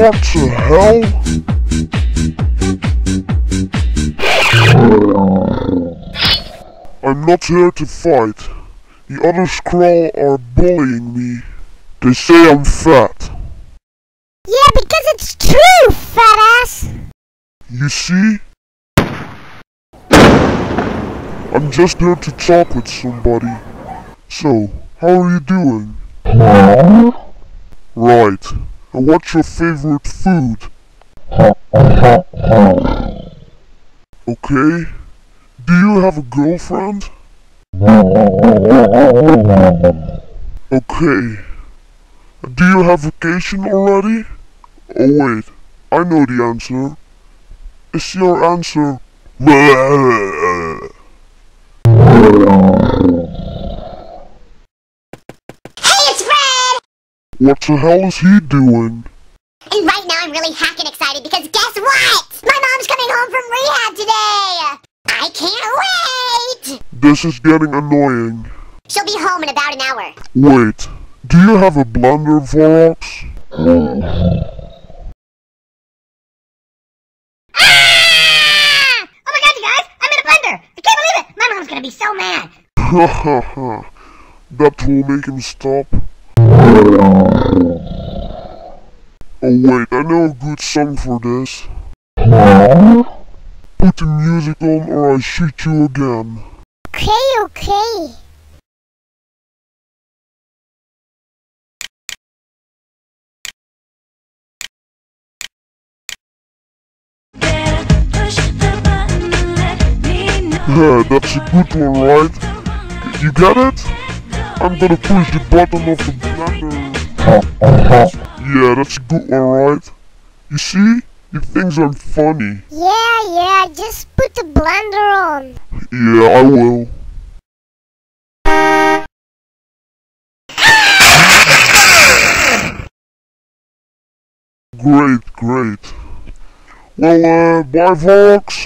What the hell? I'm not here to fight. The other Skrall are bullying me. They say I'm fat. Yeah, because it's true, fat ass! You see? I'm just here to talk with somebody. So, how are you doing? Right. And what's your favorite food? Okay. Do you have a girlfriend? Okay. Do you have vacation already? Oh wait, I know the answer. It's your answer. What the hell is he doing? And right now I'm really hackin' excited because guess what? My mom's coming home from rehab today! I can't wait! This is getting annoying. She'll be home in about an hour. Wait, do you have a blender, Vorox? Ah! Oh my god, you guys! I'm in a blender! I can't believe it! My mom's gonna be so mad! Ha ha ha. That will make him stop. Oh wait, I know a good song for this. Put the music on or I'll shoot you again. Okay, okay. Yeah, that's a good one, right? You get it? I'm gonna push the button of the blender. Yeah, that's a good one, right? You see? He thinks I'm funny. Yeah, just put the blender on. Yeah, I will. Great. Well, bye Vox.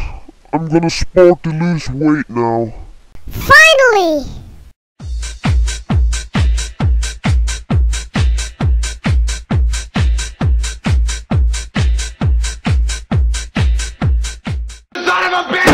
I'm gonna sport to lose weight now. Finally! Son of a bitch!